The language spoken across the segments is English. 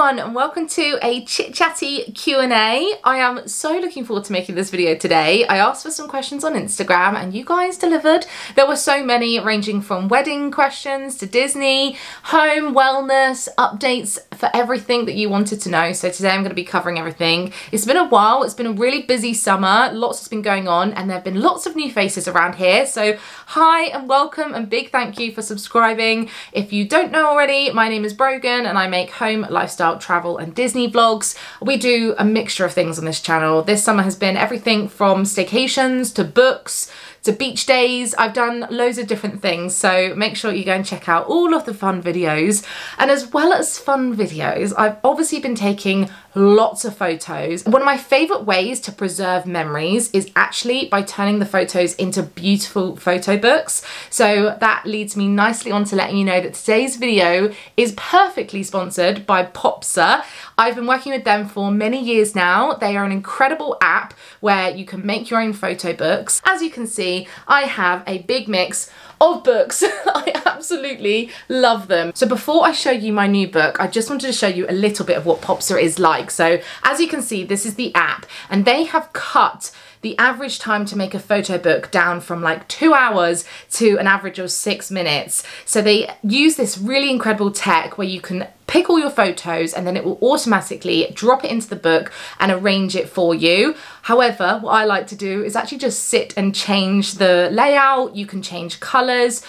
everyone and welcome to a chit chatty Q&A. I am so looking forward to making this video today. I asked for some questions on Instagram and you guys delivered. There were so many, ranging from wedding questions to Disney, home, wellness, updates, for everything that you wanted to know. So today I'm going to be covering everything. It's been a while, it's been a really busy summer, lots has been going on and there have been lots of new faces around here. So hi and welcome and big thank you for subscribing. If you don't know already, my name is Brogan and I make home, lifestyle, travel and Disney vlogs. We do a mixture of things on this channel. This summer has been everything from staycations to books to beach days. I've done loads of different things, so make sure you go and check out all of the fun videos. And as well as fun videos, I've obviously been taking lots of photos. One of my favorite ways to preserve memories is actually by turning the photos into beautiful photo books. So that leads me nicely on to letting you know that today's video is perfectly sponsored by Popsa. I've been working with them for many years now. They are an incredible app where you can make your own photo books. As you can see, I have a big mix of books. I absolutely love them. So before I show you my new book, I just wanted to show you a little bit of what Popsa is like. So as you can see, this is the app and they have cut the average time to make a photo book down from like 2 hours to an average of 6 minutes. So they use this really incredible tech where you can pick all your photos and then it will automatically drop it into the book and arrange it for you. However, what I like to do is actually just sit and change the layout. You can change colors,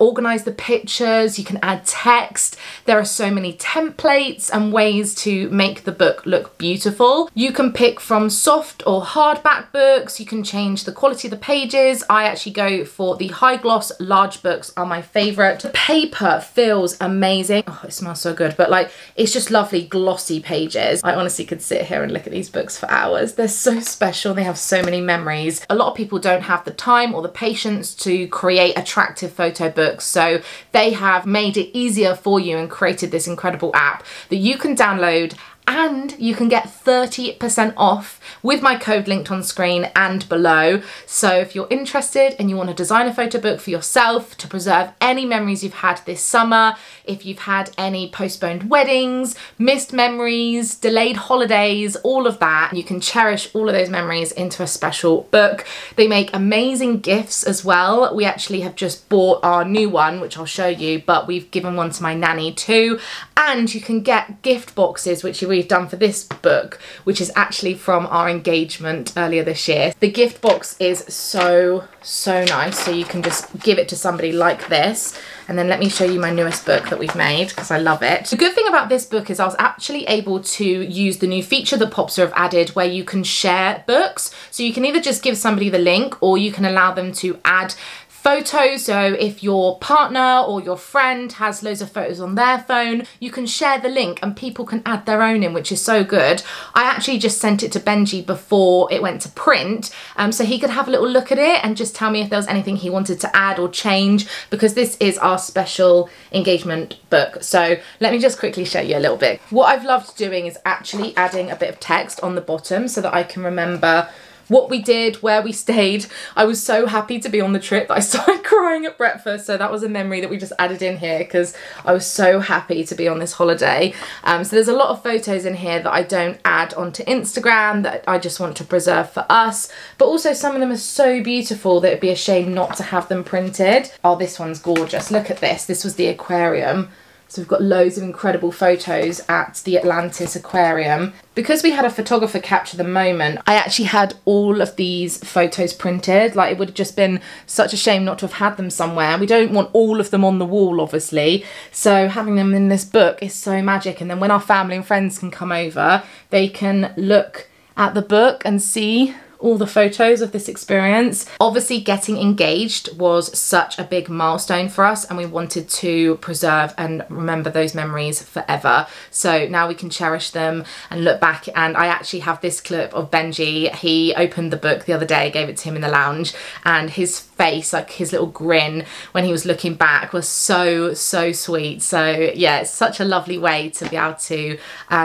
organize the pictures, you can add text. There are so many templates and ways to make the book look beautiful. You can pick from soft or hardback books. You can change the quality of the pages. I actually go for the high gloss large books, are my favorite. The paper feels amazing. Oh, it smells so good, but like, it's just lovely glossy pages. I honestly could sit here and look at these books for hours. They're so special. They have so many memories. A lot of people don't have the time or the patience to create attractive photo books, so they have made it easier for you and created this incredible app that you can download, and you can get 30% off with my code linked on screen and below. So if you're interested and you want to design a photo book for yourself to preserve any memories you've had this summer, if you've had any postponed weddings, missed memories, delayed holidays, all of that, you can cherish all of those memories into a special book. They make amazing gifts as well. We actually have just bought our new one, which I'll show you, but we've given one to my nanny too. And you can get gift boxes, which we've done for this book, which is actually from our engagement earlier this year. The gift box is so nice, so you can just give it to somebody like this. And then let me show you my newest book that we've made, because I love it. The good thing about this book is I was actually able to use the new feature that Popsa have added where you can share books. So you can either just give somebody the link or you can allow them to add photos. So if your partner or your friend has loads of photos on their phone, you can share the link and people can add their own in, which is so good. I actually just sent it to Benji before it went to print, so he could have a little look at it and just tell me if there was anything he wanted to add or change, because this is our special engagement book. So let me just quickly show you a little bit. What I've loved doing is actually adding a bit of text on the bottom so that I can remember what we did, where we stayed. I was so happy to be on the trip that I started crying at breakfast, so that was a memory that we just added in here because I was so happy to be on this holiday. So there's a lot of photos in here that I don't add onto Instagram that I just want to preserve for us, but also some of them are so beautiful that it'd be a shame not to have them printed. Oh, this one's gorgeous. Look at this. This was the aquarium. So we've got loads of incredible photos at the Atlantis Aquarium. Because we had a photographer capture the moment, I actually had all of these photos printed. Like, it would have just been such a shame not to have had them somewhere. We don't want all of them on the wall, obviously. So having them in this book is so magic. And then when our family and friends can come over, they can look at the book and see all the photos of this experience. Obviously, getting engaged was such a big milestone for us and we wanted to preserve and remember those memories forever. So now we can cherish them and look back, and I actually have this clip of Benji. He opened the book the other day, gave it to him in the lounge, and his face, like his little grin when he was looking back, was so sweet. So yeah, it's such a lovely way to be able to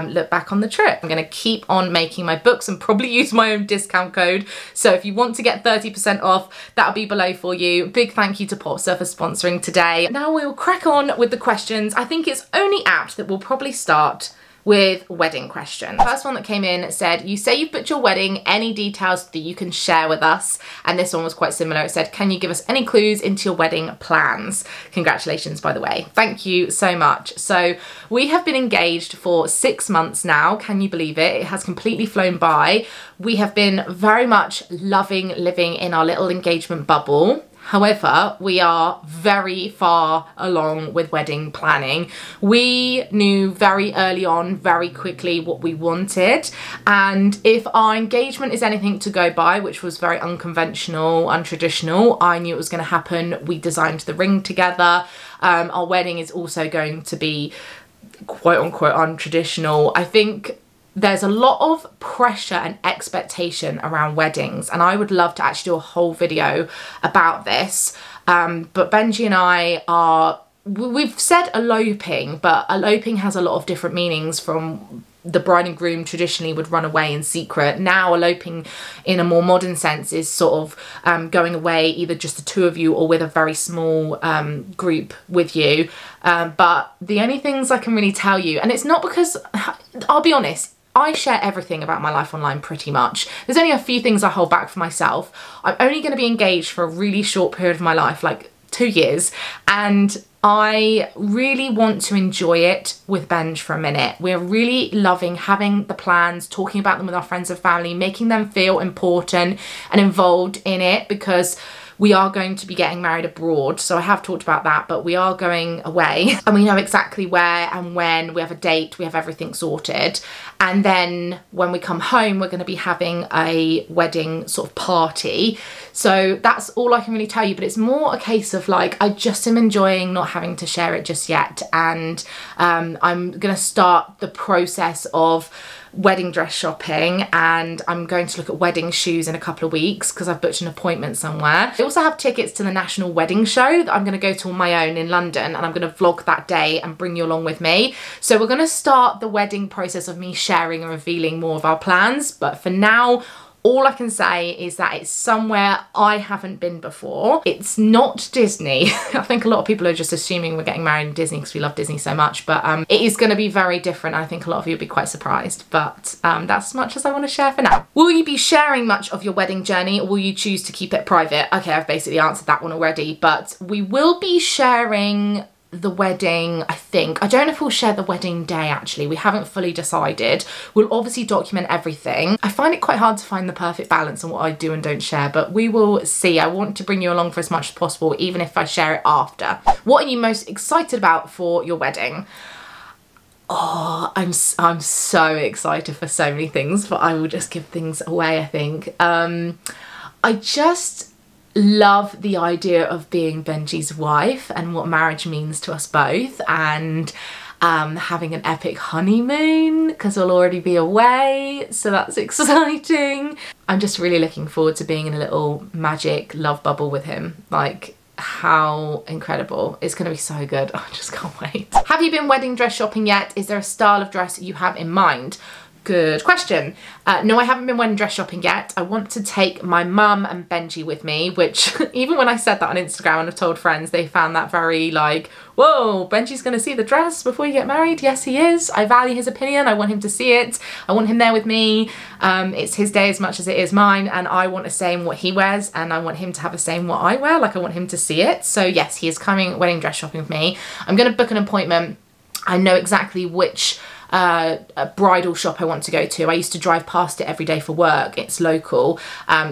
look back on the trip. I'm gonna keep on making my books and probably use my own discount code. So if you want to get 30% off, that'll be below for you. Big thank you to Popsa for sponsoring today. Now we'll crack on with the questions. I think it's only apt that we'll probably start with wedding questions. The first one that came in said, you say you've booked your wedding, any details that you can share with us? And this one was quite similar. It said, can you give us any clues into your wedding plans? Congratulations, by the way. Thank you so much. So we have been engaged for 6 months now. Can you believe it? It has completely flown by. We have been very much loving living in our little engagement bubble. However, we are very far along with wedding planning. We knew very early on, very quickly, what we wanted. And if our engagement is anything to go by, which was very unconventional, untraditional, I knew it was going to happen. We designed the ring together. Our wedding is also going to be quote unquote untraditional. I think there's a lot of pressure and expectation around weddings, and I would love to actually do a whole video about this, but Benji and I are, we've said eloping, but eloping has a lot of different meanings. From the bride and groom traditionally would run away in secret. Now eloping in a more modern sense is sort of going away, either just the two of you or with a very small group with you. But the only things I can really tell you, and it's not because, I'll be honest, I share everything about my life online pretty much. There's only a few things I hold back for myself. I'm only going to be engaged for a really short period of my life, like 2 years, and I really want to enjoy it with Benj for a minute. We're really loving having the plans, talking about them with our friends and family, making them feel important and involved in it, because we are going to be getting married abroad. So I have talked about that, but we are going away and we know exactly where and when. We have a date, we have everything sorted. And then when we come home, we're going to be having a wedding sort of party. So that's all I can really tell you, but it's more a case of like, I just am enjoying not having to share it just yet. And I'm going to start the process of wedding dress shopping, and I'm going to look at wedding shoes in a couple of weeks because I've booked an appointment somewhere. I also have tickets to the National Wedding Show that I'm going to go to on my own in London, and I'm going to vlog that day and bring you along with me. So we're going to start the wedding process of me sharing and revealing more of our plans, but for now, all I can say is that it's somewhere I haven't been before. It's not Disney. I think a lot of people are just assuming we're getting married in Disney because we love Disney so much, but it is going to be very different. I think a lot of you will be quite surprised, but that's as much as I want to share for now. Will you be sharing much of your wedding journey, or will you choose to keep it private? Okay, I've basically answered that one already, but we will be sharing the wedding, I think. I don't know if we'll share the wedding day, actually. We haven't fully decided. We'll obviously document everything. I find it quite hard to find the perfect balance on what I do and don't share, but we will see. I want to bring you along for as much as possible, even if I share it after. What are you most excited about for your wedding? Oh, I'm so excited for so many things, but I will just give things away, I think. I just love the idea of being Benji's wife and what marriage means to us both, and having an epic honeymoon because we'll already be away, so that's exciting. I'm just really looking forward to being in a little magic love bubble with him. Like, how incredible. It's gonna be so good. I just can't wait. Have you been wedding dress shopping yet? Is there a style of dress you have in mind? Good question. No, I haven't been wedding dress shopping yet. I want to take my mum and Benji with me, which even when I said that on Instagram and I've told friends, they found that very like, whoa, Benji's gonna see the dress before you get married? Yes, he is. I value his opinion. I want him to see it. I want him there with me. It's his day as much as it is mine, and I want the same what he wears, and I want him to have the same what I wear. Like, I want him to see it. So yes, he is coming wedding dress shopping with me. I'm gonna book an appointment. I know exactly which a bridal shop I want to go to. I used to drive past it every day for work. It's local,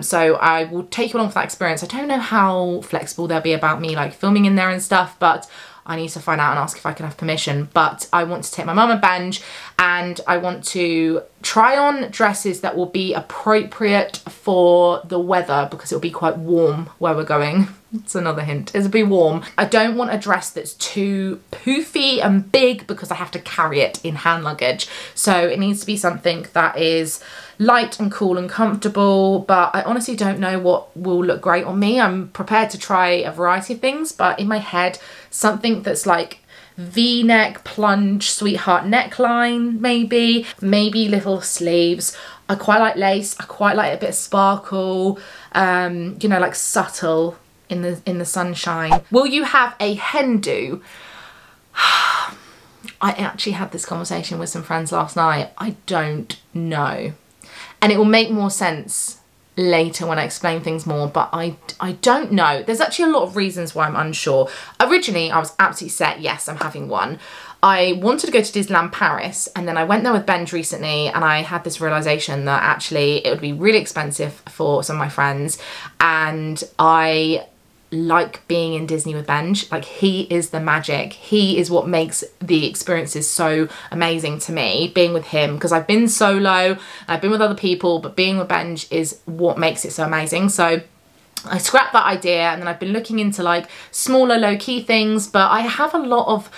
so I will take you along for that experience. I don't know how flexible they'll be about me like filming in there and stuff, but I need to find out and ask if I can have permission. But I want to take my mum and Benj, and I want to try on dresses that will be appropriate for the weather, because it'll be quite warm where we're going. It's another hint. It'll be warm. I don't want a dress that's too poofy and big because I have to carry it in hand luggage. So it needs to be something that is light and cool and comfortable, but I honestly don't know what will look great on me. I'm prepared to try a variety of things, but in my head, something that's like V-neck, plunge, sweetheart neckline, maybe little sleeves. I quite like lace. I quite like a bit of sparkle, you know, like subtle in the sunshine. Will you have a hen do? I actually had this conversation with some friends last night. I don't know. And it will make more sense later when I explain things more, but I don't know. There's actually a lot of reasons why I'm unsure. Originally, I was absolutely set, yes, I'm having one. I wanted to go to Disneyland Paris, and then I went there with Benj recently, and I had this realization that actually it would be really expensive for some of my friends, and I like being in Disney with Benj. Like, he is the magic. He is what makes the experiences so amazing to me, being with him, because I've been solo, I've been with other people, but being with Benj is what makes it so amazing. So I scrapped that idea, and then I've been looking into like smaller low-key things, but I have a lot of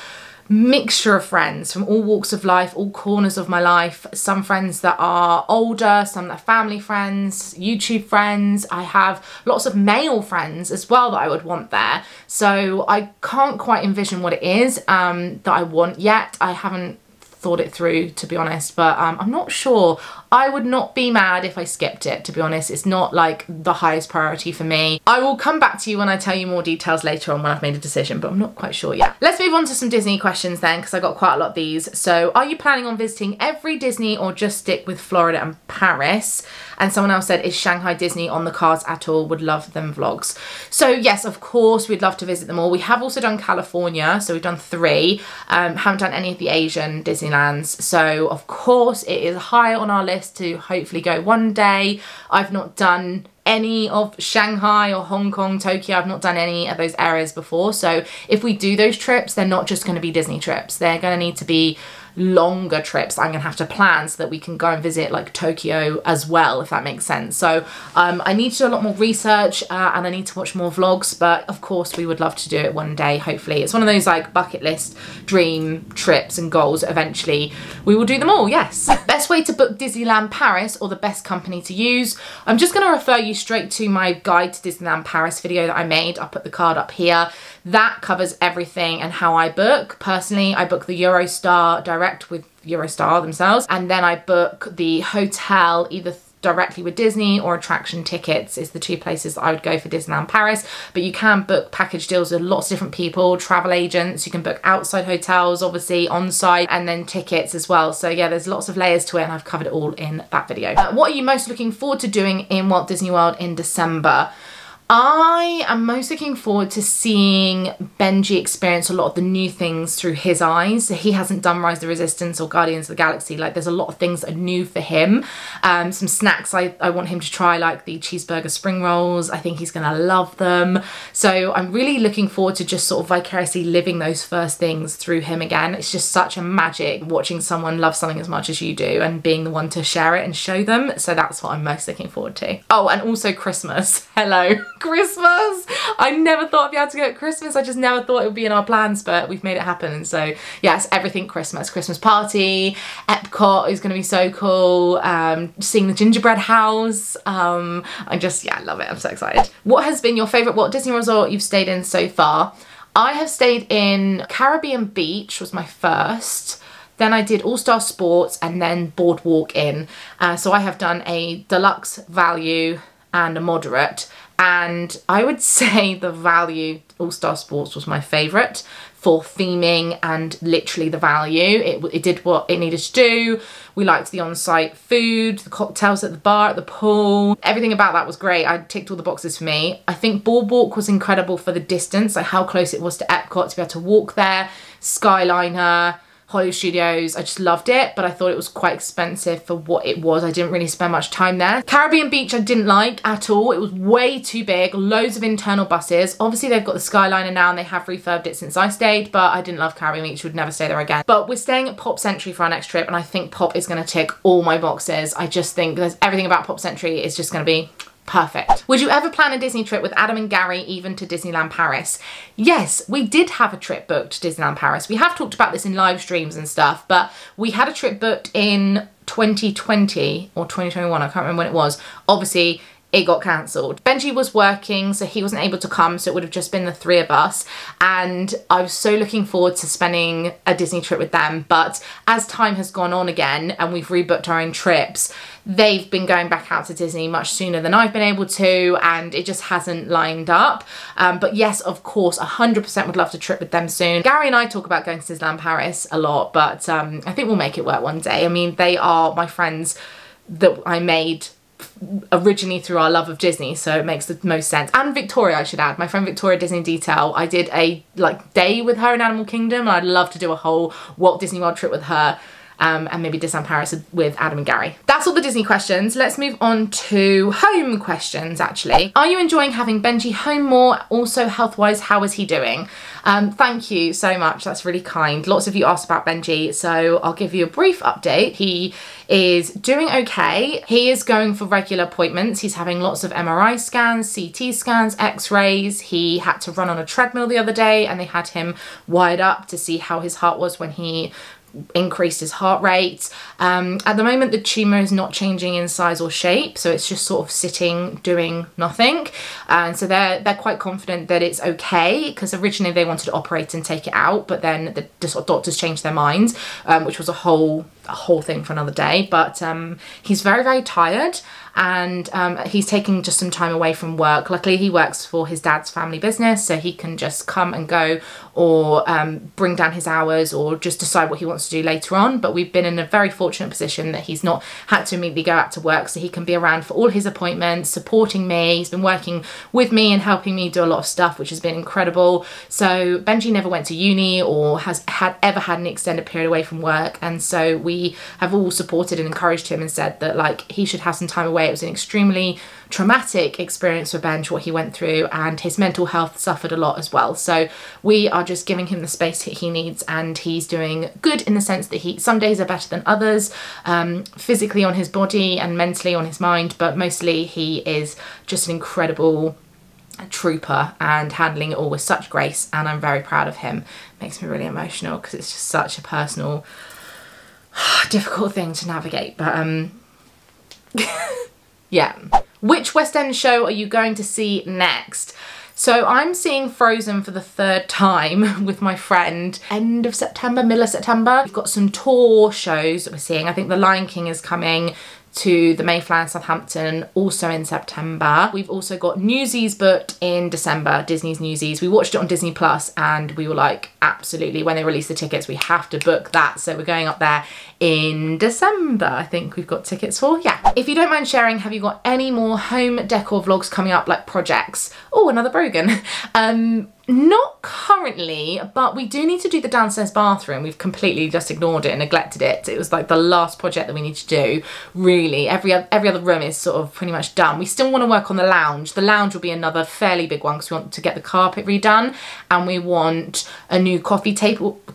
mixture of friends from all walks of life, all corners of my life. Some friends that are older, some that are family friends, YouTube friends. I have lots of male friends as well that I would want there. So I can't quite envision what it is that I want yet. I haven't thought it through, to be honest, but I'm not sure. I would not be mad if I skipped it, to be honest. It's not like the highest priority for me. I will come back to you when I tell you more details later on when I've made a decision, but I'm not quite sure yet. Let's move on to some Disney questions then, because I got quite a lot of these. So, are you planning on visiting every Disney or just stick with Florida and Paris? And someone else said, is Shanghai Disney on the cards at all? Would love them vlogs. So yes, of course, we'd love to visit them all. We have also done California, so we've done 3. Haven't done any of the Asian Disneylands. So of course, it is high on our list to hopefully go one day. I've not done any of Shanghai or Hong Kong, Tokyo. I've not done any of those areas before. So if we do those trips, they're not just going to be Disney trips. They're going to need to be longer trips I'm going to have to plan so that we can go and visit like Tokyo as well, if that makes sense. So I need to do a lot more research and I need to watch more vlogs, but of course we would love to do it one day, hopefully. It's one of those like bucket list dream trips and goals. Eventually we will do them all, yes. Best way to book Disneyland Paris or the best company to use? I'm just going to refer you straight to my guide to Disneyland Paris video that I made. I'll put the card up here. That covers everything and how I book. Personally, I book the Eurostar direct with Eurostar themselves, and then I book the hotel either directly with Disney or attraction tickets is the 2 places that I would go for Disneyland Paris. But you can book package deals with lots of different people, travel agents, you can book outside hotels, obviously on-site, and then tickets as well. So yeah, there's lots of layers to it, and I've covered it all in that video. What are you most looking forward to doing in Walt Disney World in December? I am most looking forward to seeing Benji experience a lot of the new things through his eyes. He hasn't done Rise of the Resistance or Guardians of the Galaxy. Like, there's a lot of things that are new for him. Some snacks I want him to try, like the cheeseburger spring rolls. I think he's gonna love them. So I'm really looking forward to just sort of vicariously living those first things through him again. It's just such a magic watching someone love something as much as you do and being the one to share it and show them. So that's what I'm most looking forward to. Oh, and also Christmas. Hello. Christmas! I never thought I'd be able to go at Christmas. I just never thought it would be in our plans, but we've made it happen. And so yes, everything Christmas. Christmas party, Epcot is going to be so cool, seeing the gingerbread house. I just, yeah, love it. I'm so excited. What has been your favourite Walt Disney Resort you've stayed in so far? I have stayed in Caribbean Beach, was my first. Then I did All-Star Sports and then Boardwalk Inn. So I have done a deluxe, value and a moderate. And I would say the value All-Star Sports was my favourite for theming and literally the value. It did what it needed to do. We liked the on-site food, the cocktails at the bar, at the pool. Everything about that was great. I ticked all the boxes for me. I think Boardwalk was incredible for the distance, like how close it was to Epcot, to be able to walk there, Skyliner, Hollywood Studios. I just loved it, but I thought it was quite expensive for what it was. I didn't really spend much time there. Caribbean Beach I didn't like at all. It was way too big, loads of internal buses. Obviously they've got the Skyliner now and they have refurbed it since I stayed, but I didn't love Caribbean Beach, would never stay there again. But we're staying at Pop Century for our next trip, and I think Pop is gonna tick all my boxes. I just think there's everything about Pop Century is just gonna be perfect. Would you ever plan a Disney trip with Adam and Gary, even to Disneyland Paris? Yes, we did have a trip booked to Disneyland Paris. We have talked about this in live streams and stuff, but we had a trip booked in 2020 or 2021, I can't remember when it was. Obviously it got cancelled. Benji was working, so he wasn't able to come, so it would have just been the three of us, and I was so looking forward to spending a Disney trip with them. But as time has gone on again and we've rebooked our own trips, they've been going back out to Disney much sooner than I've been able to, and it just hasn't lined up. But yes, of course, 100% would love to trip with them soon. Gary and I talk about going to Disneyland Paris a lot, but I think we'll make it work one day. I mean, they are my friends that I made originally through our love of Disney, so it makes the most sense. And Victoria, I should add, my friend Victoria, Disney Detail. I did a day with her in Animal Kingdom, and I'd love to do a whole Walt Disney World trip with her, and maybe Disneyland Paris with Adam and Gary. That's all the Disney questions. Let's move on to home questions, actually. Are you enjoying having Benji home more? Also, health-wise, how is he doing? Thank you so much, that's really kind. Lots of you asked about Benji, so I'll give you a brief update. He is doing okay. He is going for regular appointments. He's having lots of MRI scans, CT scans, x-rays. He had to run on a treadmill the other day, and they had him wired up to see how his heart was when he increased his heart rate. At the moment, the tumour is not changing in size or shape, so it's just sort of sitting doing nothing, and so they're quite confident that it's okay, because originally they wanted to operate and take it out, but then the sort of doctors changed their minds, which was a whole thing for another day. But he's very, very tired, and he's taking just some time away from work. Luckily, he works for his dad's family business, so he can just come and go, or bring down his hours, or just decide what he wants to do later on. But we've been in a very fortunate position that he's not had to immediately go out to work, so he can be around for all his appointments, supporting me. He's been working with me and helping me do a lot of stuff, which has been incredible. So Benji never went to uni or has ever had an extended period away from work, and so we have all supported and encouraged him and said that he should have some time away. It was an extremely traumatic experience for Benji, what he went through, and his mental health suffered a lot as well. So we are just giving him the space that he needs, and he's doing good in the sense that some days are better than others, physically on his body and mentally on his mind, but mostly he is just an incredible trooper and handling it all with such grace, and I'm very proud of him. It makes me really emotional because it's just such a personal, difficult thing to navigate, but yeah. Which West End show are you going to see next? So I'm seeing Frozen for the third time with my friend end of September, middle of September. We've got some tour shows that we're seeing. I think the Lion King is coming to the Mayflower in Southampton, also in September. We've also got Newsies booked in December, Disney's Newsies. We watched it on Disney Plus and we were like, absolutely, when they release the tickets, we have to book that. So we're going up there in December, I think we've got tickets for, yeah. If you don't mind sharing, have you got any more home decor vlogs coming up, like projects? Oh, another Brogan. Not currently, but we do need to do the downstairs bathroom. We've completely just ignored it and neglected it. It was like the last project that we need to do, really. Every other room is sort of pretty much done. We still want to work on the lounge. The lounge will be another fairly big one because we want to get the carpet redone, and we want a new coffee table and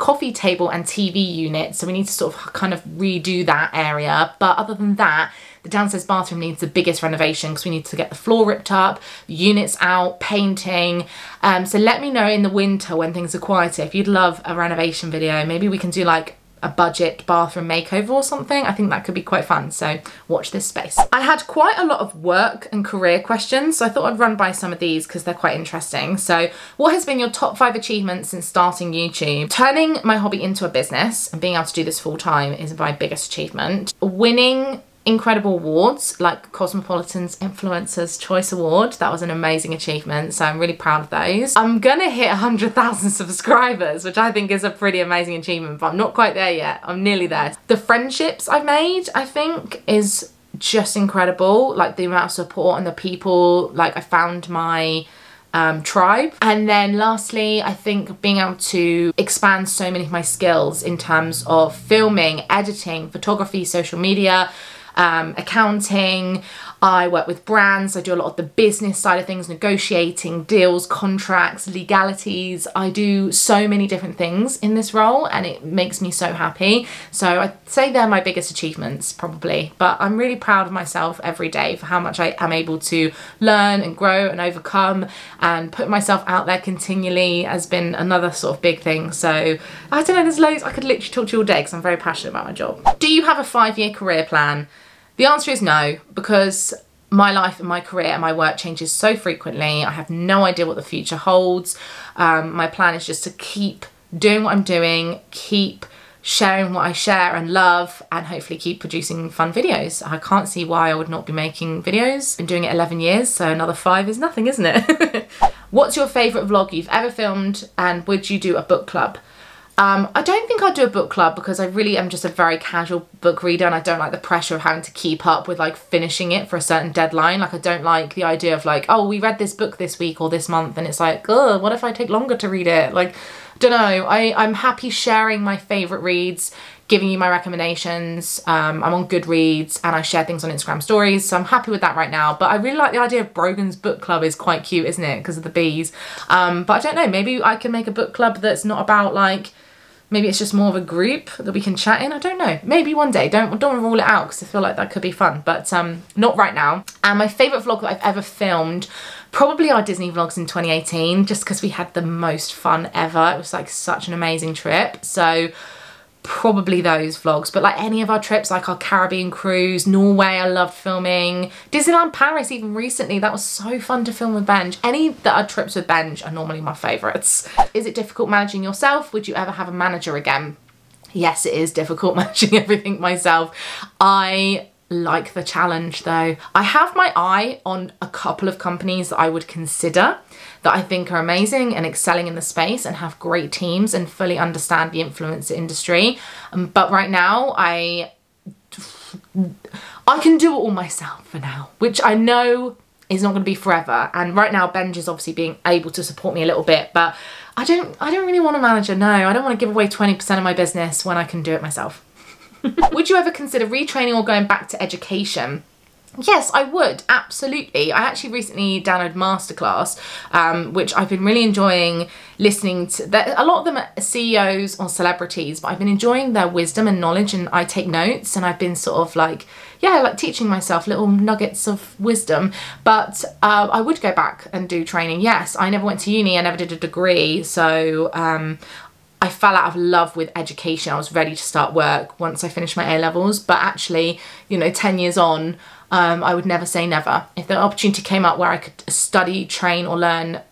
TV unit. So we need to sort of kind of redo that area. But other than that, the downstairs bathroom needs the biggest renovation because we need to get the floor ripped up, units out, painting. So let me know in the winter when things are quieter if you'd love a renovation video. Maybe we can do like a budget bathroom makeover or something. I think that could be quite fun, so watch this space. I had quite a lot of work and career questions, so I thought I'd run by some of these because they're quite interesting. So what has been your top 5 achievements since starting YouTube? Turning my hobby into a business and being able to do this full time is my biggest achievement. Winning incredible awards like Cosmopolitan's Influencers Choice Award. That was an amazing achievement, so I'm really proud of those. I'm gonna hit 100,000 subscribers, which I think is a pretty amazing achievement, but I'm not quite there yet. I'm nearly there. The friendships I've made, I think, is just incredible. Like the amount of support and the people, like I found my tribe. And then lastly, I think being able to expand so many of my skills in terms of filming, editing, photography, social media, accounting. I work with brands. I do a lot of the business side of things, negotiating deals, contracts, legalities. I do so many different things in this role and it makes me so happy. So I'd say they're my biggest achievements probably, but I'm really proud of myself every day for how much I am able to learn and grow and overcome and put myself out there continually has been another sort of big thing. So I don't know, there's loads. I could literally talk to you all day because I'm very passionate about my job. Do you have a 5-year career plan? The answer is no, because My life and my career and my work changes so frequently. I have no idea what the future holds. My plan is just to keep doing what I'm doing, keep sharing what I share and love, and hopefully keep producing fun videos. I can't see why I would not be making videos. I've been doing it 11 years, so another 5 is nothing, isn't it? What's your favourite vlog you've ever filmed, and would you do a book club? I don't think I'd do a book club because I really am just a very casual book reader, and I don't like the pressure of having to keep up with like finishing it for a certain deadline. Like I don't like the idea of like, oh, we read this book this week or this month, and it's like, oh, what if I take longer to read it? Like, don't know. I'm happy sharing my favourite reads, giving you my recommendations. I'm on Goodreads and I share things on Instagram stories, so I'm happy with that right now. But I really like the idea of Brogan's book club. Is quite cute, isn't it, because of the bees. But I don't know, maybe I can make a book club that's not about like, maybe it's just more of a group that we can chat in. I don't know, maybe one day. Don't rule it out because I feel like that could be fun, but not right now. And my favourite vlog that I've ever filmed, probably our Disney vlogs in 2018, just because we had the most fun ever. It was like such an amazing trip. So probably those vlogs, but like any of our trips, like our Caribbean cruise, Norway, I loved filming. Disneyland Paris even recently, that was so fun to film with Benj. Any that are trips with Benj are normally my favourites. Is it difficult managing yourself? Would you ever have a manager again? Yes, it is difficult managing everything myself. I like the challenge though. I have my eye on a couple of companies that I would consider that I think are amazing and excelling in the space and have great teams and fully understand the influencer industry. But right now I can do it all myself for now, which I know is not going to be forever. And right now Benj is obviously being able to support me a little bit, but I don't really want a manager. No, I don't want to give away 20% of my business when I can do it myself. Would you ever consider retraining or going back to education? Yes, I would, absolutely. I actually recently downloaded Masterclass, which I've been really enjoying listening to. A lot of them are CEOs or celebrities, but I've been enjoying their wisdom and knowledge, and I take notes, and I've been sort of like, yeah, like teaching myself little nuggets of wisdom. But I would go back and do training, yes. I never went to uni, I never did a degree, so I fell out of love with education. I was ready to start work once I finished my A-levels, but actually, you know, 10 years on, I would never say never. If the opportunity came up where I could study, train or learn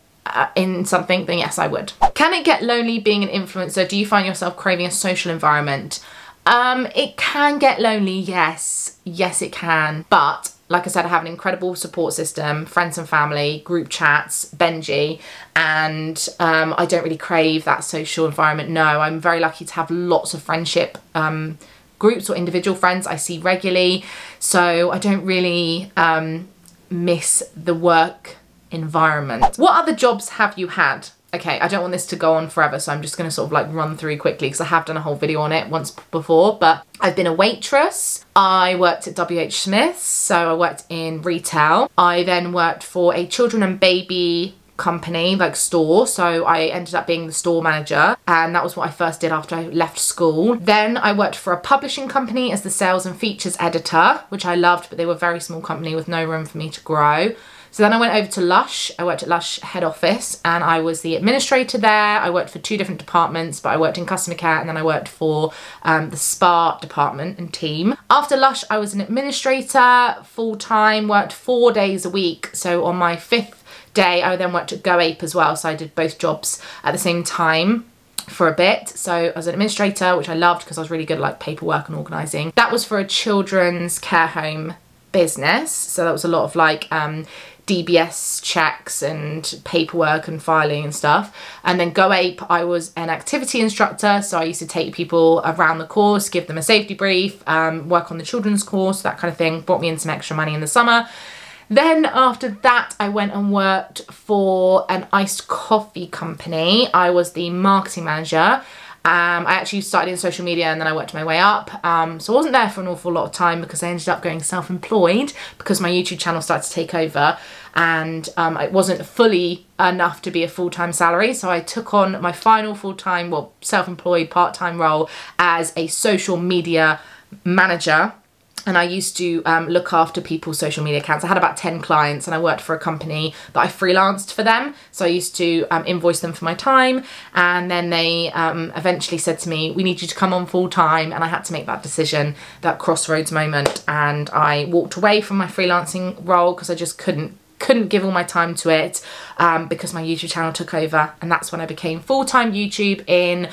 in something, then yes, I would. Can it get lonely being an influencer? Do you find yourself craving a social environment? It can get lonely, yes. Yes, it can. But like I said, I have an incredible support system, friends and family, group chats, Benji, and I don't really crave that social environment, no. I'm very lucky to have lots of friendship groups or individual friends I see regularly, so I don't really miss the work environment. What other jobs have you had? Okay, I don't want this to go on forever, so I'm just going to sort of like run through quickly because I have done a whole video on it once before, but I've been a waitress. I worked at WH Smith's, so I worked in retail. I then worked for a children and baby company, like store, so I ended up being the store manager, and that was what I first did after I left school. Then I worked for a publishing company as the sales and features editor, which I loved, but they were a very small company with no room for me to grow. So then I went over to Lush. I worked at Lush head office and I was the administrator there. I worked for 2 different departments, but I worked in customer care and then I worked for the spa department and team. After Lush, I was an administrator full-time, worked 4 days a week. So on my 5th day, I then worked at GoApe as well. So I did both jobs at the same time for a bit. So I was an administrator, which I loved because I was really good at like paperwork and organising. That was for a children's care home business. So that was a lot of like DBS checks and paperwork and filing and stuff. And then GoApe, I was an activity instructor, so I used to take people around the course, give them a safety brief, work on the children's course, that kind of thing. Brought me in some extra money in the summer. Then after that, I went and worked for an iced coffee company. I was the marketing manager. I actually started in social media and then I worked my way up. So I wasn't there for an awful lot of time because I ended up going self-employed because my YouTube channel started to take over, and it wasn't fully enough to be a full-time salary. So I took on my final full-time, well, self-employed part-time role as a social media manager And I used to look after people's social media accounts. I had about 10 clients and I worked for a company that I freelanced for them. So I used to invoice them for my time. And then they eventually said to me, we need you to come on full time. And I had to make that decision, that crossroads moment. And I walked away from my freelancing role because I just couldn't give all my time to it because my YouTube channel took over. And that's when I became full-time YouTube in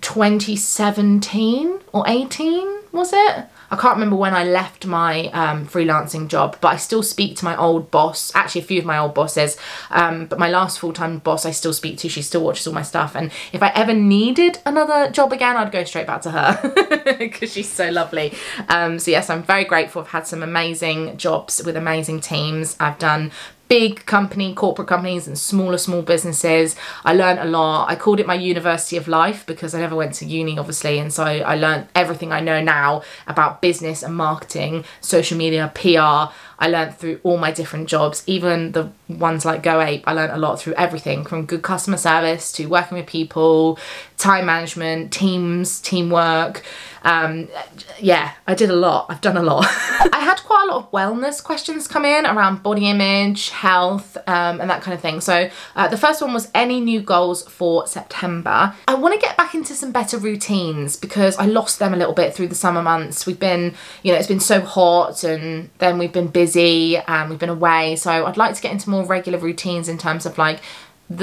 2017 or 18, was it? I can't remember when I left my freelancing job, but I still speak to my old boss, actually a few of my old bosses, but my last full-time boss I still speak to. She still watches all my stuff, and if I ever needed another job again, I'd go straight back to her because she's so lovely. So yes, I'm very grateful. I've had some amazing jobs with amazing teams. I've done big company, corporate companies and small businesses. I learned a lot. I called it my university of life because I never went to uni, obviously. And so I learned everything I know now about business and marketing, social media, PR. I learned through all my different jobs, even the ones like Go Ape. I learned a lot through everything from good customer service to working with people, time management, teams, teamwork. Yeah, I did a lot. I've done a lot. I had quite a lot of wellness questions come in around body image, health, and that kind of thing. So the first one was any new goals for September. I want to get back into some better routines because I lost them a little bit through the summer months. We've been, you know, it's been so hot and then we've been busy and we've been away. So I'd like to get into more regular routines in terms of like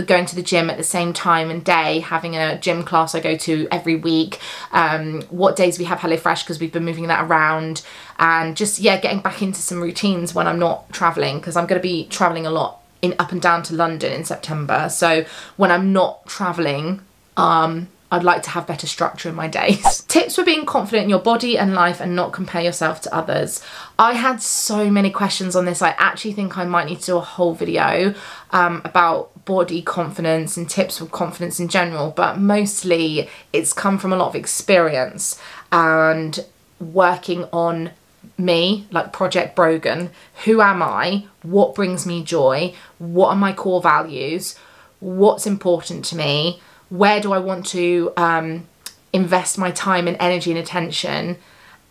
going to the gym at the same time and day, having a gym class I go to every week, what days we have HelloFresh because we've been moving that around, and just, yeah, getting back into some routines when I'm not traveling, because I'm going to be traveling a lot in up and down to London in September. So when I'm not traveling, I'd like to have better structure in my days. Tips for being confident in your body and life and not compare yourself to others. I had so many questions on this. I actually think I might need to do a whole video about body confidence and tips for confidence in general, but mostly it's come from a lot of experience and working on me, like Project Brogan. Who am I? What brings me joy? What are my core values? What's important to me? Where do I want to invest my time and energy and attention?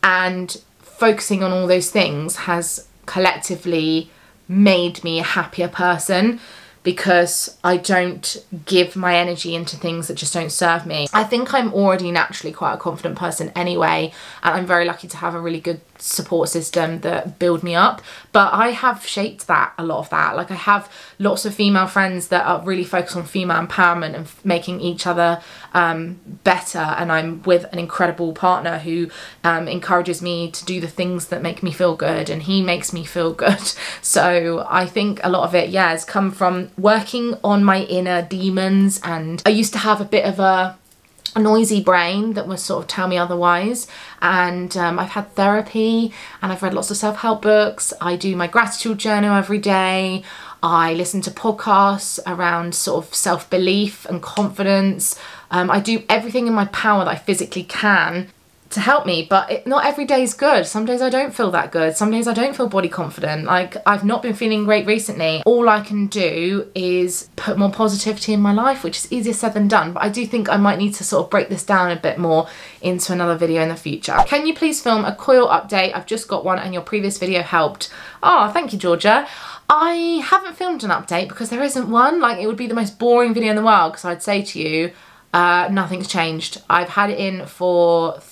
And focusing on all those things has collectively made me a happier person, because I don't give my energy into things that just don't serve me. I think I'm already naturally quite a confident person anyway, and I'm very lucky to have a really good support system that build me up, but I have shaped that, a lot of that. Like I have lots of female friends that are really focused on female empowerment and making each other better, and I'm with an incredible partner who encourages me to do the things that make me feel good, and he makes me feel good. So I think a lot of it, yeah, has come from working on my inner demons. And I used to have a bit of a noisy brain that would sort of tell me otherwise, and I've had therapy and I've read lots of self-help books. I do my gratitude journal every day. I listen to podcasts around sort of self-belief and confidence. I do everything in my power that I physically can to help me, but not every day is good. Some days I don't feel that good. Some days I don't feel body confident. Like I've not been feeling great recently. All I can do is put more positivity in my life, which is easier said than done. But I do think I might need to sort of break this down a bit more into another video in the future. Can you please film a coil update? I've just got one and your previous video helped. Oh, thank you, Georgia. I haven't filmed an update because there isn't one. Like it would be the most boring video in the world, because I'd say to you, nothing's changed. I've had it in for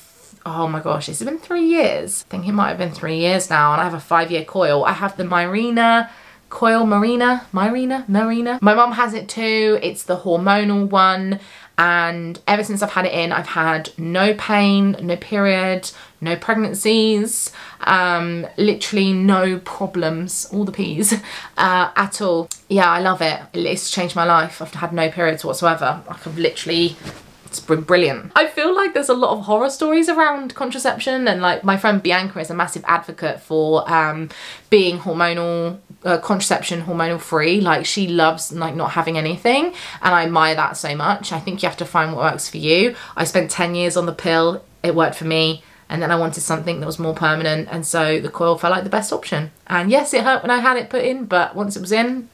oh my gosh, it's been 3 years. I think it might have been 3 years now, and I have a 5-year coil. I have the Mirena coil, Mirena. My mum has it too. It's the hormonal one. And ever since I've had it in, I've had no pain, no period, no pregnancies, literally no problems, all the P's, at all. Yeah, I love it. It's changed my life. I've had no periods whatsoever. Like I've literally, it's been brilliant. I feel like there's a lot of horror stories around contraception, and like my friend Bianca is a massive advocate for being hormonal, contraception hormonal free. Like she loves like not having anything, and I admire that so much. I think you have to find what works for you. I spent 10 years on the pill, it worked for me, and then I wanted something that was more permanent, and so the coil felt like the best option. And yes, it hurt when I had it put in, but once it was in,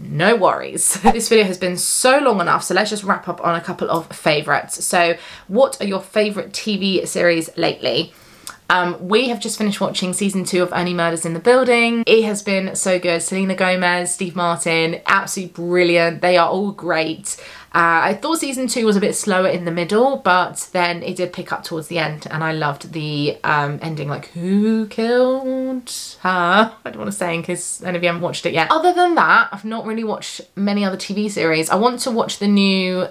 no worries. This video has been so long enough, so let's just wrap up on a couple of favourites. So what are your favourite TV series lately? We have just finished watching season 2 of Only Murders in the Building. It has been so good. Selena Gomez, Steve Martin, absolutely brilliant. They are all great. I thought season 2 was a bit slower in the middle, but then it did pick up towards the end, and I loved the ending, like, who killed her? I don't want to say in case any of you haven't watched it yet. Other than that, I've not really watched many other TV series. I want to watch the new,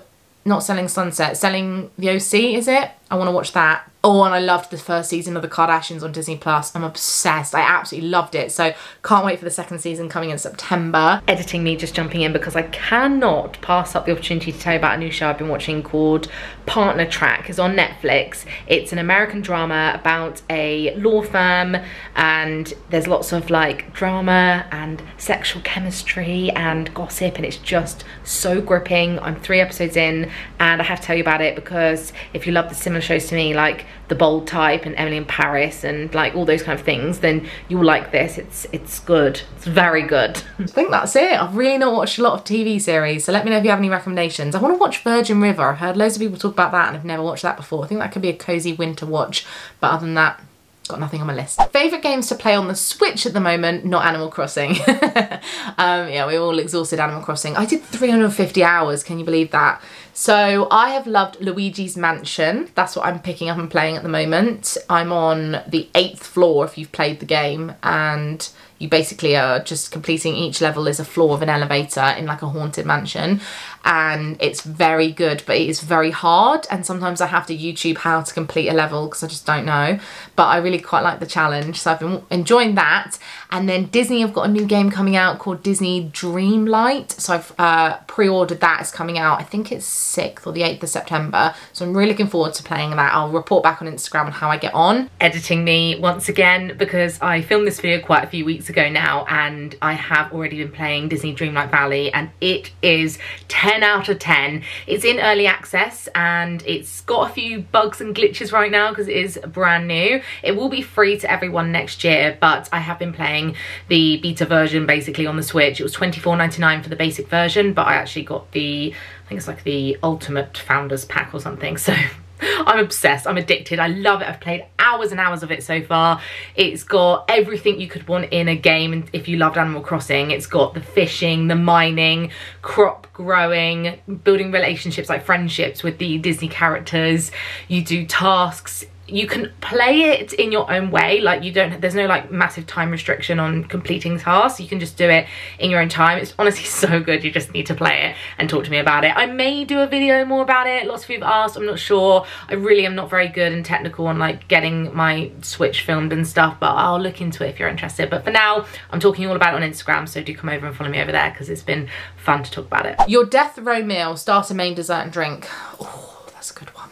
not Selling Sunset, Selling the OC, is it? I want to watch that. Oh, and I loved the first season of The Kardashians on Disney Plus. I'm obsessed. I absolutely loved it. So can't wait for the second season coming in September. Editing me just jumping in because I cannot pass up the opportunity to tell you about a new show I've been watching called Partner Track. It's on Netflix. It's an American drama about a law firm, and there's lots of like drama and sexual chemistry and gossip, and it's just so gripping. I'm 3 episodes in and I have to tell you about it because if you love the similar shows to me, like The Bold Type and Emily in Paris and like all those kind of things, then you'll like this. It's good. It's very good. I think that's it. I've really not watched a lot of TV series, so let me know if you have any recommendations. I want to watch Virgin River. I've heard loads of people talk about that and I've never watched that before. I think that could be a cozy winter watch, but other than that, got nothing on my list. Favourite games to play on the Switch at the moment, not Animal Crossing. Yeah, we're all exhausted Animal Crossing. I did 350 hours, can you believe that? So I have loved Luigi's Mansion. That's what I'm picking up and playing at the moment. I'm on the 8th floor if you've played the game, and you basically are just completing each level. There's a floor of an elevator in like a haunted mansion, and it's very good, but it is very hard, and sometimes I have to YouTube how to complete a level because I just don't know, but I really quite like the challenge, so I've been enjoying that. And then Disney have got a new game coming out called Disney Dreamlight, so I've pre-ordered that. It's coming out, I think it's 6th or the 8th of September, so I'm really looking forward to playing that. I'll report back on Instagram on how I get on. Editing me once again because I filmed this video quite a few weeks ago now, and I have already been playing Disney Dreamlight Valley, and it is 10 out of 10. It's in early access and it's got a few bugs and glitches right now because it is brand new. It will be free to everyone next year, but I have been playing the beta version basically on the Switch. It was $24.99 for the basic version, but I actually got the, I think it's like the ultimate founders pack or something, so I'm obsessed, I'm addicted, I love it. I've played hours and hours of it so far. It's got everything you could want in a game, and if you loved Animal Crossing, it's got the fishing, the mining, crop growing, building relationships like friendships with the Disney characters. You do tasks. You can play it in your own way, like you don't, there's no like massive time restriction on completing tasks. You can just do it in your own time. It's honestly so good. You just need to play it and talk to me about it. I may do a video more about it. Lots of people have asked, I'm not sure. I really am not very good and technical on like getting my Switch filmed and stuff, but I'll look into it if you're interested. But for now, I'm talking all about it on Instagram, so do come over and follow me over there because it's been fun to talk about it. Your death row meal, starter, main, dessert and drink. Oh, that's a good one.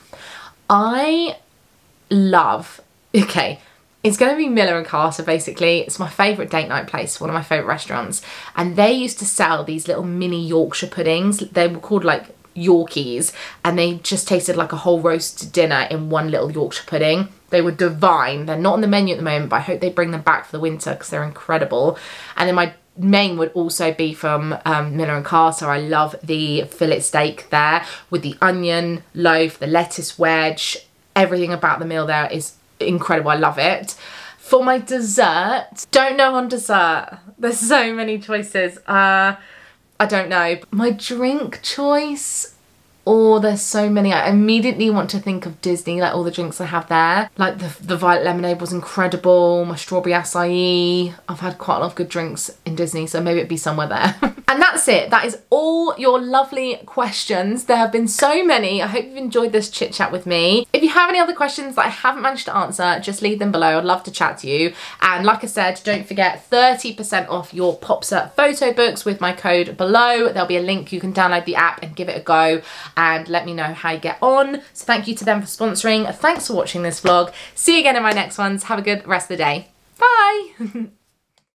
I love, okay, it's gonna be Miller and Carter. Basically, it's my favorite date night place, one of my favorite restaurants, and they used to sell these little mini Yorkshire puddings. They were called like Yorkies, and they just tasted like a whole roast dinner in one little Yorkshire pudding. They were divine. They're not on the menu at the moment, but I hope they bring them back for the winter because they're incredible. And then my main would also be from Miller and Carter. I love the fillet steak there with the onion loaf, the lettuce wedge. Everything about the meal there is incredible. I love it. For my dessert, don't know on dessert. There's so many choices. I don't know. My drink choice, oh, there's so many. I immediately want to think of Disney, like all the drinks I have there. Like the violet lemonade was incredible. My strawberry acai. I've had quite a lot of good drinks in Disney, so maybe it'd be somewhere there. And that's it. That is all your lovely questions. There have been so many. I hope you've enjoyed this chit chat with me. If you have any other questions that I haven't managed to answer, just leave them below. I'd love to chat to you. And like I said, don't forget 30% off your Popsa photo books with my code below. There'll be a link. You can download the app and give it a go and let me know how you get on. So thank you to them for sponsoring. Thanks for watching this vlog. See you again in my next ones. Have a good rest of the day. Bye.